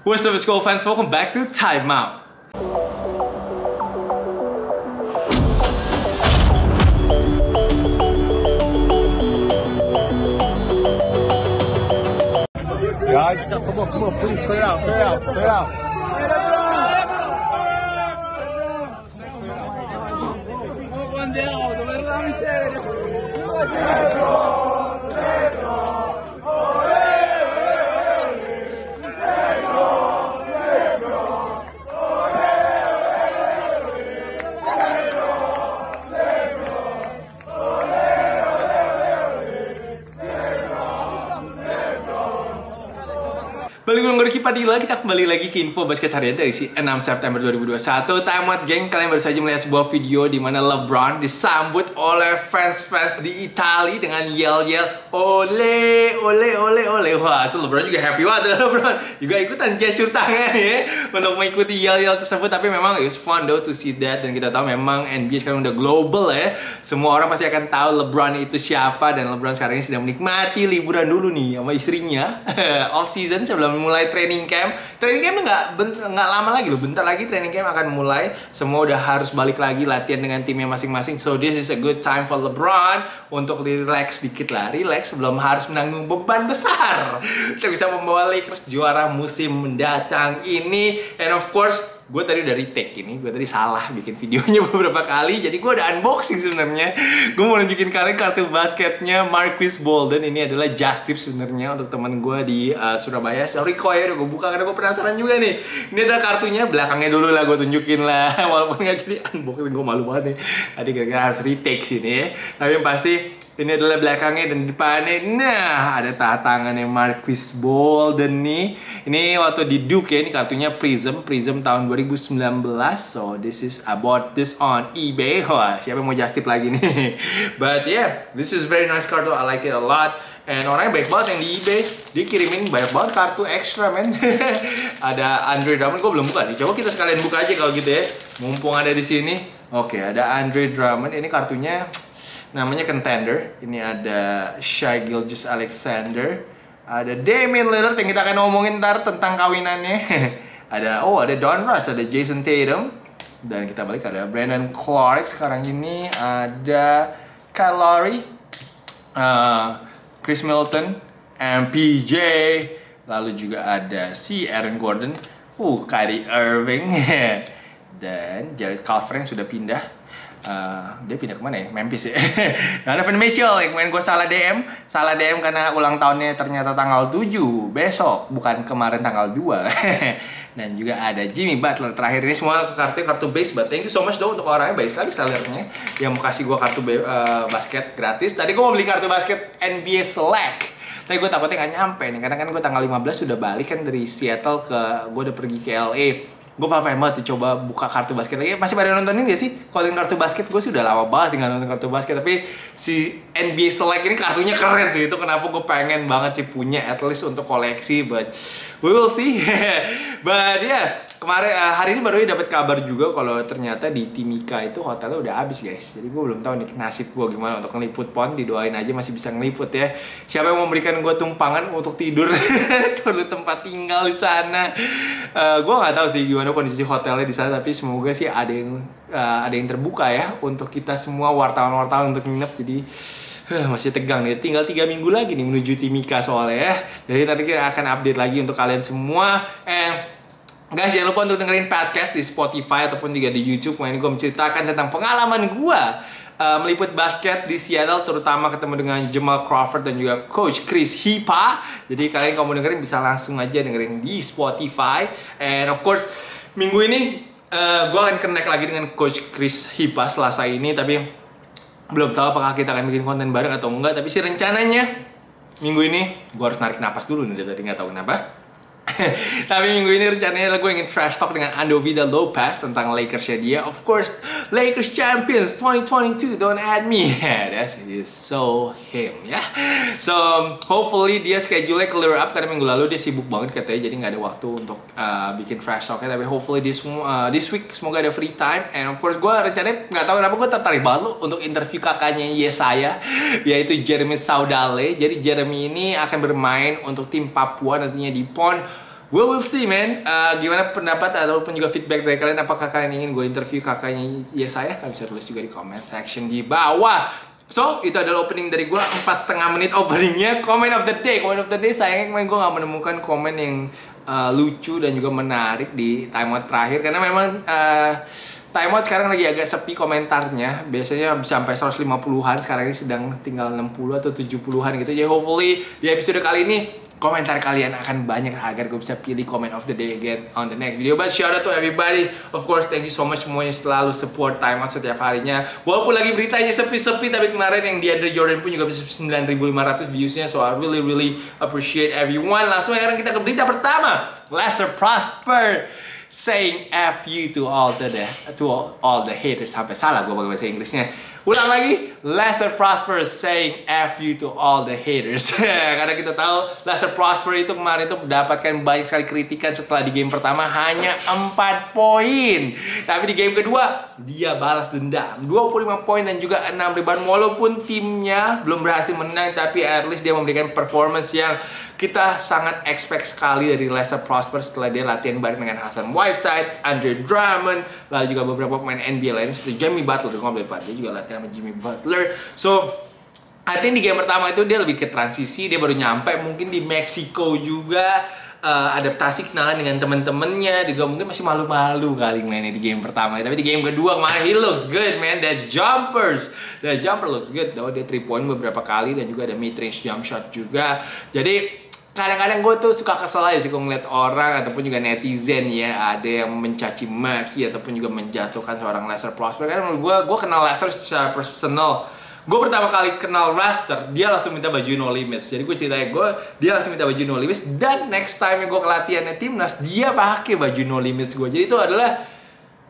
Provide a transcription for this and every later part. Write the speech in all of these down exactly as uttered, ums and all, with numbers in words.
What's up, school fans? Welcome back to Time Out. Guys, come on, come on, please clear out, clear out, clear out. Balik dengan Ricky Padilla, kita kembali lagi ke info basket harian dari si enam September dua ribu dua puluh satu. Time out, geng. Kalian baru saja melihat sebuah video di mana LeBron disambut oleh fans-fans di Italia dengan yell-yell ole, ole, ole, ole. Wah, so LeBron juga happy banget. LeBron juga ikutan gesture tangan ya untuk mengikuti yell-yell tersebut. Tapi memang it's fun though to see that. Dan kita tahu memang N B A sekarang udah global ya. Semua orang pasti akan tahu LeBron itu siapa. Dan LeBron sekarang ini sedang menikmati liburan dulu nih sama istrinya. Off season sebelum mulai training camp. Training camp nggak nggak lama lagi loh. Bentar lagi training camp akan mulai. Semua udah harus balik lagi latihan dengan timnya masing-masing. So this is a good time for LeBron untuk relax dikit lah, relax sebelum harus menanggung beban besar. Kita bisa membawa Lakers juara musim mendatang ini. And of course, gue tadi udah retake ini, gue tadi salah bikin videonya beberapa kali. Jadi gue udah unboxing sebenarnya. Gue mau nunjukin kalian kartu basketnya Marquese Bolden. Ini adalah just tip sebenarnya untuk teman gue di uh, Surabaya. Sorry kok ya, udah gue buka karena gue penasaran juga nih. Ini ada kartunya, belakangnya dulu lah gue tunjukin lah. Walaupun gak jadi unboxing, gue malu banget nih. Tadi kira-kira harus retake sini ya. Tapi yang pasti ini adalah belakangnya dan depannya. Nah, ada tanda tangannya Marquese Bolden nih. Ini waktu di Duke ya, ini kartunya Prism, Prism tahun dua ribu sembilan belas. So, this is I bought this on eBay. Wah, siapa yang mau just tip lagi nih? But yeah, this is very nice card. I like it a lot. And orangnya baik banget yang di eBay. Dia kirimin banyak banget kartu ekstra, men. Ada Andre Drummond, gue belum buka sih. Coba kita sekalian buka aja kalau gitu ya. Mumpung ada di sini. Oke, okay, ada Andre Drummond. Ini kartunya namanya Contender. Ini ada Shai Gilgeous-Alexander, ada Damian Lillard yang kita akan ngomongin ntar tentang kawinannya. Ada, oh ada Don Russ, ada Jason Tatum. Dan kita balik ada Brandon Clark sekarang ini. Ada Kyle Lowry, uh, Chris Middleton, M P J. Lalu juga ada si Aaron Gordon, uh, Kyrie Irving. Dan Jared Culver yang sudah pindah. Uh, dia pindah kemana ya? Memphis ya. Donovan Mitchell yang kemarin gue salah D M. Salah D M karena ulang tahunnya ternyata tanggal tujuh besok, bukan kemarin tanggal dua. Dan juga ada Jimmy Butler. Terakhir ini semua kartu kartu base. But thank you so much dong untuk orangnya baik sekali sellernya yang mau kasih gue kartu uh, basket gratis. Tadi gue mau beli kartu basket N B A Select, tapi gue takutnya gak nyampe nih karena kan gue tanggal lima belas sudah balik kan dari Seattle ke, gue udah pergi ke L A. Gue pengen banget dicoba buka kartu basket lagi. Masih pada nontonin gak sih? Konten kartu basket gue sih udah lama banget sih gak nonton kartu basket. Tapi si N B A Select ini kartunya keren sih. Itu kenapa gue pengen banget sih punya, at least untuk koleksi. But we will see. But ya yeah, kemarin uh, hari ini baru dapat kabar juga kalau ternyata di Timika itu hotelnya udah habis guys. Jadi gue belum tahu nih nasib gue gimana untuk ngeliput pon. Didoain aja masih bisa ngeliput ya. Siapa yang memberikan gue tumpangan untuk tidur di tempat tinggal di sana. Uh, gue nggak tahu sih gimana kondisi hotelnya di sana, tapi semoga sih ada yang uh, ada yang terbuka ya untuk kita semua wartawan-wartawan untuk nginep. Jadi uh, masih tegang nih, tinggal tiga minggu lagi nih menuju Timika soalnya ya. Jadi nanti kita akan update lagi untuk kalian semua. Eh guys, jangan lupa untuk dengerin podcast di Spotify ataupun juga di YouTube. Kemarin gue menceritakan tentang pengalaman gue Uh, meliput basket di Seattle, terutama ketemu dengan Jamal Crawford dan juga Coach Chris Hipas. Jadi kalian kalau mau dengerin bisa langsung aja dengerin di Spotify. And of course, minggu ini uh, gue akan connect lagi dengan Coach Chris Hipas Selasa ini. Tapi belum tahu apakah kita akan bikin konten bareng atau enggak. Tapi sih rencananya minggu ini gue harus narik napas dulu nih, dari nggak tahu kenapa. Tapi minggu ini rencananya gue ingin trash talk dengan Andovida Lopez tentang Lakersnya dia. Of course, Lakers Champions twenty twenty-two, don't add me. That is so him ya. Yeah. So hopefully dia schedule-nya clear up karena minggu lalu dia sibuk banget katanya, jadi nggak ada waktu untuk uh, bikin trash talknya. Tapi hopefully this uh, this week semoga ada free time. And of course gue rencananya nggak tahu kenapa gue tertarik banget loh untuk interview kakaknya Yesaya, yaitu Jeremy Saudale. Jadi Jeremy ini akan bermain untuk tim Papua nantinya di PON Gue will see, man. Uh, gimana pendapat ataupun juga feedback dari kalian? Apakah kalian ingin gue interview kakaknya ya saya? Kalian bisa tulis juga di comment section di bawah. So, itu adalah opening dari gue. Empat setengah menit openingnya. Comment of the day. Comment of the day, sayangnya kemarin gue gak menemukan komen yang uh, lucu dan juga menarik di timeout terakhir. Karena memang uh, timeout sekarang lagi agak sepi komentarnya. Biasanya sampai seratus lima puluhan. Sekarang ini sedang tinggal enam puluh atau tujuh puluhan gitu. Jadi, hopefully di episode kali ini komentar kalian akan banyak agar gue bisa pilih comment of the day again on the next video. But shout out to everybody. Of course, thank you so much semuanya selalu support Timeout setiap harinya. Walaupun lagi beritanya sepi-sepi, tapi kemarin yang di Andre Jordan pun juga bisa sembilan ribu lima ratus viewsnya. So I really really appreciate everyone. Langsung sekarang kita ke berita pertama. Lester Prosper saying F you to all the to all, all the haters. Sampai salah gue pakai bahasa Inggrisnya. Ulang lagi, Lester Prosper saying F you to all the haters. Karena kita tahu Lester Prosper itu kemarin itu mendapatkan banyak sekali kritikan setelah di game pertama hanya empat poin. Tapi di game kedua, dia balas dendam. dua puluh lima poin dan juga enam rebound. Walaupun timnya belum berhasil menang, tapi at least dia memberikan performance yang kita sangat expect sekali dari Lester Prosper setelah dia latihan bareng dengan Hassan Whiteside, Andre Drummond, lalu juga beberapa pemain N B A lain seperti Jimmy Butler. Dia juga latihan sama Jimmy Butler. So, I think di game pertama itu dia lebih ke transisi. Dia baru nyampe mungkin di Meksiko juga, uh, adaptasi, kenalan dengan temen-temennya. Juga mungkin masih malu-malu kali mainnya di game pertama. Tapi di game kedua kemarin, he looks good, man. That jumpers, that jumper looks good. Though dia three point beberapa kali dan juga ada mid-range jump shot juga. Jadi kadang-kadang gue tuh suka kesel aja sih kalau ngeliat orang ataupun juga netizen ya, ada yang mencaci maki ataupun juga menjatuhkan seorang Lester Prosper. Karena menurut gue, gue kenal Lester secara personal. Gue pertama kali kenal Lester, dia langsung minta baju No Limits. Jadi gue ceritain, gue dia langsung minta baju No Limits. Dan next time gue ke latihannya timnas, dia pakai baju No Limits gue. Jadi itu adalah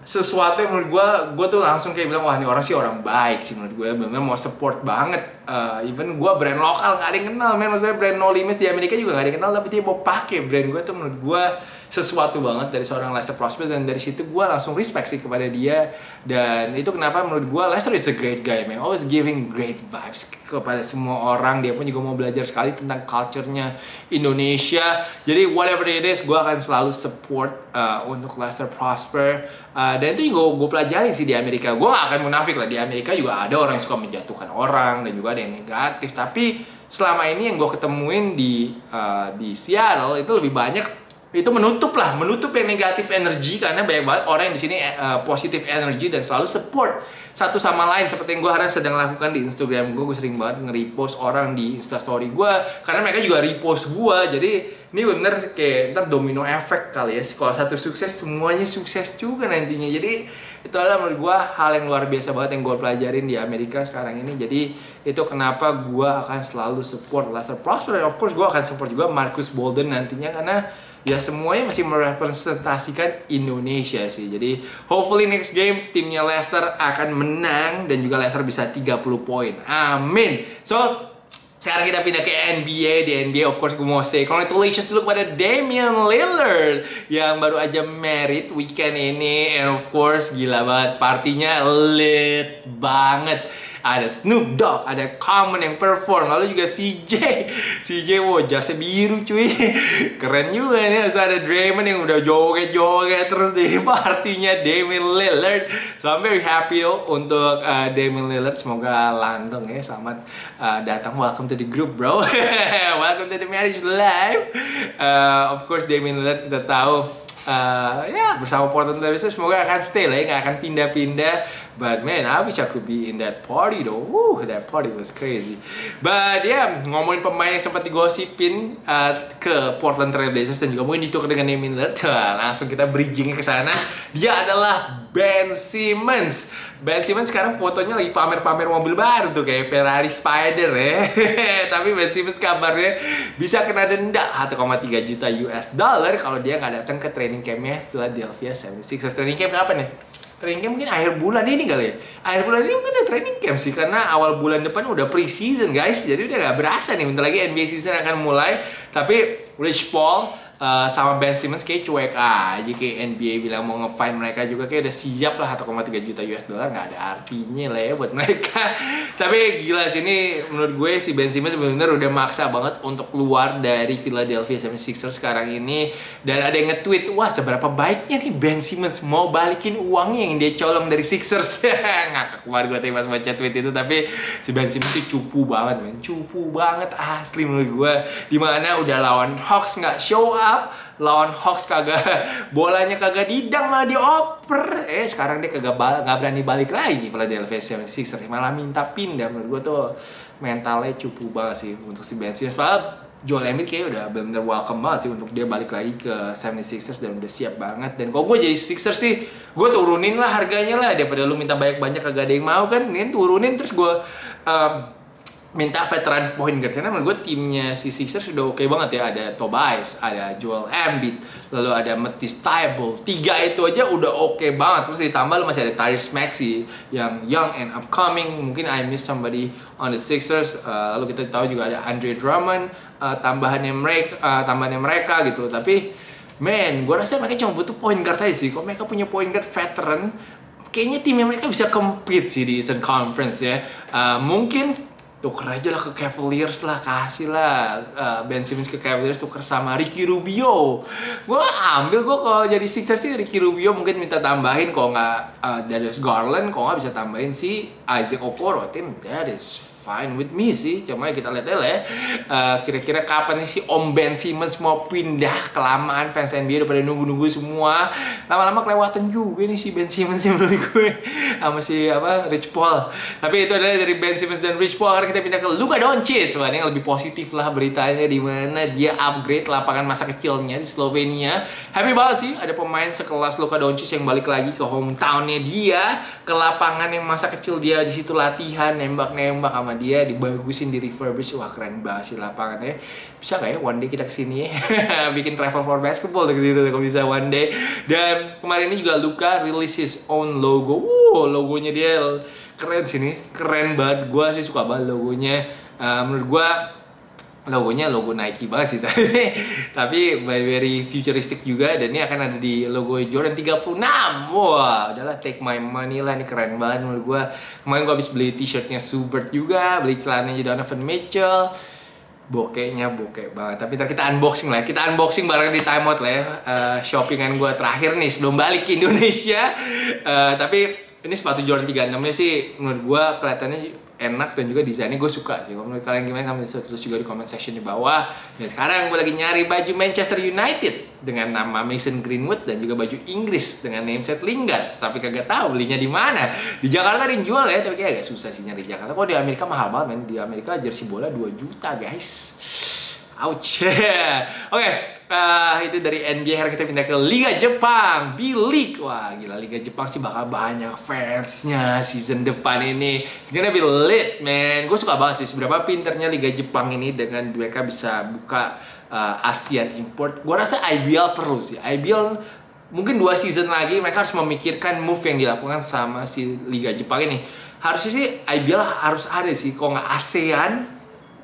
sesuatu yang menurut gue, gue tuh langsung kayak bilang, wah ini orang sih orang baik sih menurut gue. Bener-bener mau support banget. Uh, even gue brand lokal gak ada yang kenal, men. Maksudnya brand No Limits di Amerika juga gak ada yang kenal, tapi dia mau pakai brand gue tuh menurut gue sesuatu banget dari seorang Lester Prosper. Dan dari situ gue langsung respect sih kepada dia. Dan itu kenapa menurut gue Lester is a great guy, man. Always giving great vibes kepada semua orang. Dia pun juga mau belajar sekali tentang culture-nya Indonesia. Jadi whatever it is, gue akan selalu support uh, untuk Lester Prosper. Uh, Dan itu juga gue pelajari sih di Amerika. Gue gak akan munafik lah, di Amerika juga ada orang yang suka menjatuhkan orang dan juga ada yang negatif. Tapi selama ini yang gue ketemuin di uh, di Seattle itu lebih banyak itu menutup lah, menutup yang negatif energi, karena banyak banget orang yang di sini uh, positif energi dan selalu support satu sama lain. Seperti yang gue harap sedang lakukan di Instagram gue, gue sering banget nge-repost orang di Instastory gue karena mereka juga repost gue. Jadi ini bener kayak ntar domino efek kali ya, kalau satu sukses semuanya sukses juga nantinya. Jadi itu adalah menurut gue hal yang luar biasa banget yang gue pelajarin di Amerika sekarang ini. Jadi itu kenapa gue akan selalu support Lester Prosper. Of course gue akan support juga Marquese Bolden nantinya, karena ya semuanya masih merepresentasikan Indonesia sih. Jadi hopefully next game timnya Lester akan menang dan juga Lester bisa tiga puluh poin. Amin. So sekarang kita pindah ke N B A. Di N B A of course gue mau say congratulations dulu kepada Damian Lillard yang baru aja married weekend ini. And of course gila banget, partinya lit banget. Ada Snoop Dogg, ada Common yang perform, lalu juga C J. C J, wow jasnya biru cuy. Keren juga nih, ada Draymond yang udah joget-joget terus di partinya Damian Lillard. So I'm very happy yo, untuk uh, Damian Lillard. Semoga langgeng ya, selamat uh, datang. Welcome to the group bro. Welcome to the marriage life. uh, Of course Damian Lillard kita tahu Uh, ya yeah, bersama Portland Trail Blazers semoga akan stay lah ya, nggak akan pindah-pindah. But man, I wish I could be in that party though. Woo, that party was crazy. But ya yeah, ngomongin pemain yang sempat digosipin uh, ke Portland Trail Blazers dan juga mungkin ditukar dengan Damian Lillard. Langsung kita bridging ke sana. Dia adalah Ben Simmons. Ben Simmons sekarang fotonya lagi pamer-pamer mobil baru tuh kayak Ferrari Spider ya. Tapi Ben Simmons kabarnya bisa kena denda satu koma tiga juta U S dollar kalau dia nggak datang ke training training campnya Philadelphia seventy-sixers. Training camp kapan ya? Training camp mungkin akhir bulan ini kali ya. Akhir bulan ini mungkin ada training camp sih, karena awal bulan depan udah pre-season guys. Jadi udah gak berasa nih, bentar lagi N B A season akan mulai. Tapi Rich Paul uh, sama Ben Simmons kayak cuek aja, kayak N B A bilang mau nge-fine mereka juga kayak udah siap lah, satu koma tiga juta US dollar nggak ada artinya lah ya buat mereka. Tapi gila sih, ini menurut gue si Ben Simmons benar-benar udah maksa banget untuk keluar dari Philadelphia seventy-sixers sekarang ini. Dan ada yang nge-tweet, wah seberapa baiknya nih Ben Simmons mau balikin uangnya yang dia colong dari Sixers. Ngakak keluar gue tadi pas baca tweet itu, tapi si Ben Simmons sih cupu banget men, cupu banget asli menurut gue. Dimana udah lawan Hawks nggak show up, lawan Hawks kagak, bolanya kagak didang lah, dioper. Eh sekarang dia kagak bal gak berani balik lagi Philadelphia seventy-sixers, malah minta pindah. Menurut gue tuh mentalnya cupu banget sih untuk si Ben Simmons. Padahal Joel Embiid kayaknya udah bener-bener welcome banget sih untuk dia balik lagi ke seventy-sixers dan udah siap banget. Dan kalau gue jadi Sixers sih, gue turunin lah harganya lah, daripada lu minta banyak-banyak kagak ada yang mau kan. Ini turunin terus gue um, minta veteran point guard, karena menurut gue timnya si Sixers sudah oke okay banget ya. Ada Tobias, ada Joel Embiid, lalu ada Matisse Thybulle. Tiga itu aja udah oke okay banget. Terus ditambah lu masih ada Tyrese Maxey yang young and upcoming. Mungkin I miss somebody on the Sixers. uh, Lalu kita tahu juga ada Andre Drummond, uh, tambahannya mereka, uh, tambahannya mereka gitu. Tapi man, gue rasa mereka cuma butuh point guard aja sih. Kok mereka punya point guard veteran, kayaknya timnya mereka bisa compete sih di Eastern Conference ya. uh, Mungkin tuker aja lah ke Cavaliers lah, kasih lah uh, Ben Simmons ke Cavaliers, tuker sama Ricky Rubio. Gue ambil, gue kalau jadi Sixers sih Ricky Rubio mungkin minta tambahin, kalau nggak uh, Darius Garland, kalau nggak bisa tambahin si Isaac Okoro. I think that is fine with me sih. Cuma kita lihat aja ya, uh, kira-kira kapan nih si Om Ben Simmons mau pindah. Kelamaan fans N B A daripada nunggu-nunggu semua, lama-lama kelewatan juga nih si Ben Simmons sih menurut gue sama si apa Rich Paul. Tapi itu adalah dari Ben Simmons dan Rich Paul. Sekarang kita pindah ke Luka Doncic. Soalnya yang lebih positif lah beritanya, dimana dia upgrade lapangan masa kecilnya di Slovenia. Happy banget sih ada pemain sekelas Luka Doncic yang balik lagi ke hometownnya dia, ke lapangan yang masa kecil dia di situ latihan, nembak-nembak sama dia, dibagusin, di refurbish. Wah keren banget sih lapangannya. Bisa gak ya one day kita kesini ya? Bikin travel for basketball gitu kalau bisa one day. Dan kemarin ini juga Luka release his own logo. Wow, logonya dia keren sih nih, keren banget. Gue sih suka banget logonya. Uh, menurut gue logonya logo Nike banget sih, tapi tapi very, very futuristic juga. Dan ini akan ada di logo Jordan tiga puluh enam. Wah, udahlah take my money lah, ini keren banget menurut gue. Kemarin gue habis beli t-shirtnya Subert juga, beli celananya Donovan Mitchell. Bokeknya bokek banget, tapi ntar kita unboxing lah. Kita unboxing bareng di Time Out lah ya. Uh, shoppingan gue terakhir nih sebelum balik ke Indonesia. Uh, tapi ini sepatu Jordan tiga puluh enam-nya sih menurut gue kelihatannya enak dan juga desainnya gue suka sih. Kalau menurut kalian gimana, kalian bisa tulis juga di comment section di bawah. Dan sekarang gue lagi nyari baju Manchester United dengan nama Mason Greenwood dan juga baju Inggris dengan nameset Lingard. Tapi kagak tahu belinya di mana. Di Jakarta ada yang jual ya, tapi kayak agak susah sih nyari di Jakarta. Kok di Amerika mahal banget men. Di Amerika jersey bola dua juta guys. Ouch. Oke, okay, uh, itu dari N B A. Hari kita pindah ke Liga Jepang, B-League. Wah gila, Liga Jepang sih bakal banyak fansnya season depan ini. It's gonna be lit man. Gue suka banget sih seberapa pinternya Liga Jepang ini dengan mereka bisa buka uh, ASEAN import. Gue rasa I B L perlu sih. I B L mungkin dua season lagi mereka harus memikirkan move yang dilakukan sama si Liga Jepang ini. Harusnya sih I B L harus ada sih, kok nggak ASEAN,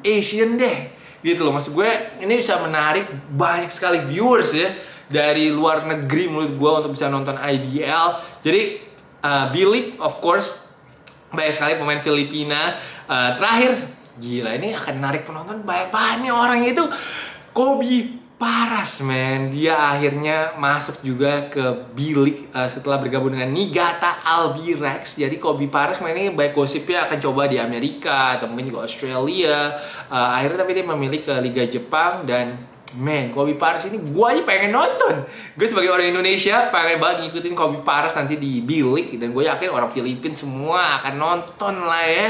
ASEAN deh gitu loh. Maksud gue ini bisa menarik banyak sekali viewers ya dari luar negeri menurut gue untuk bisa nonton I B L. Jadi uh, B-League of course banyak sekali pemain Filipina. uh, Terakhir gila, ini akan menarik penonton banyak banget nih orang itu. Kobe Paras men, dia akhirnya masuk juga ke B-League uh, setelah bergabung dengan Niigata Albirex. Jadi Kobe Paras main ini baik gosipnya akan coba di Amerika atau mungkin juga Australia. uh, Akhirnya tapi dia memilih ke Liga Jepang. Dan man, Kobe Paras ini gue aja pengen nonton. Gue sebagai orang Indonesia pengen banget ngikutin Kobe Paras nanti di B-League. Dan gue yakin orang Filipin semua akan nonton lah ya.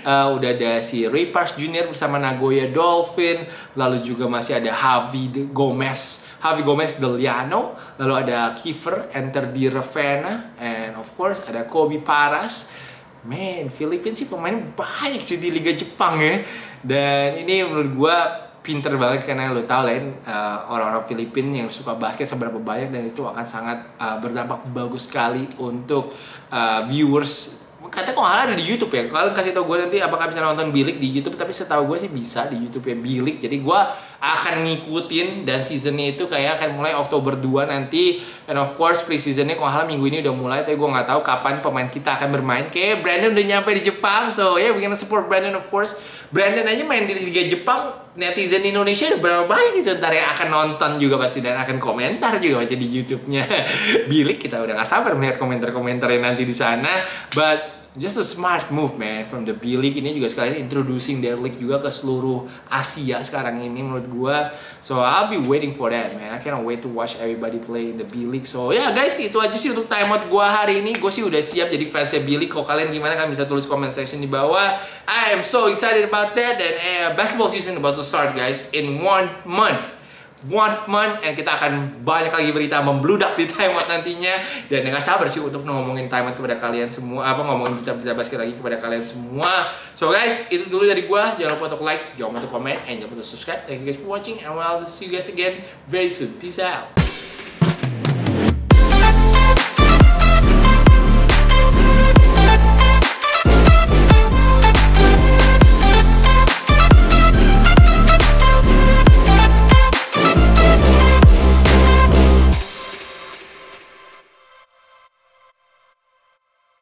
Uh, udah ada si Ray Parks Junior bersama Nagoya Dolphin, lalu juga masih ada Javi Gomez, Javi Gomez Deliano, lalu ada Kiefer Enter di Ravenna, and of course ada Kobe Paras. Man, Filipin sih pemain banyak sih di Liga Jepang ya. Dan ini menurut gue pinter banget, karena lo tau lain uh, orang-orang Filipin yang suka basket seberapa banyak, dan itu akan sangat uh, berdampak bagus sekali untuk uh, viewers. Katanya kok ada di YouTube ya. Kalian kasih tau gue nanti apakah bisa nonton B-League di YouTube. Tapi setahu gue sih bisa di YouTube ya B-League. Jadi gue akan ngikutin, dan seasonnya itu kayak akan mulai Oktober dua nanti, and of course preseasonnya kalau hal minggu ini udah mulai, tapi gue nggak tahu kapan pemain kita akan bermain. Kayak Brandon udah nyampe di Jepang, so ya yeah, we gonna support Brandon of course. Brandon aja main di Liga Jepang, netizen Indonesia udah berapa banyak gitu, ntar ya akan nonton juga pasti dan akan komentar juga pasti di YouTube-nya B-League. Kita udah nggak sabar melihat komentar-komentarnya nanti di sana, but just a smart move man from the B-League. Ini juga sekalian introducing their league juga ke seluruh Asia sekarang ini menurut gua. So I'll be waiting for that man, I cannot wait to watch everybody play in the B-League. So ya yeah, guys, itu aja sih untuk timeout gua hari ini. Gua sih udah siap jadi fansnya B-League. Kalau kalian gimana, kalian bisa tulis comment section di bawah. I am so excited about that. Dan uh, basketball season about to start guys in one month. One month, dan kita akan banyak lagi berita membludak di timeout nantinya, dan nggak sabar sih untuk ngomongin timeout kepada kalian semua, apa ngomongin berita-berita basket lagi kepada kalian semua. So guys, itu dulu dari gua. Jangan lupa untuk like, jangan lupa untuk comment, and jangan lupa untuk subscribe. Thank you guys for watching, and we'll see you guys again very soon. Peace out.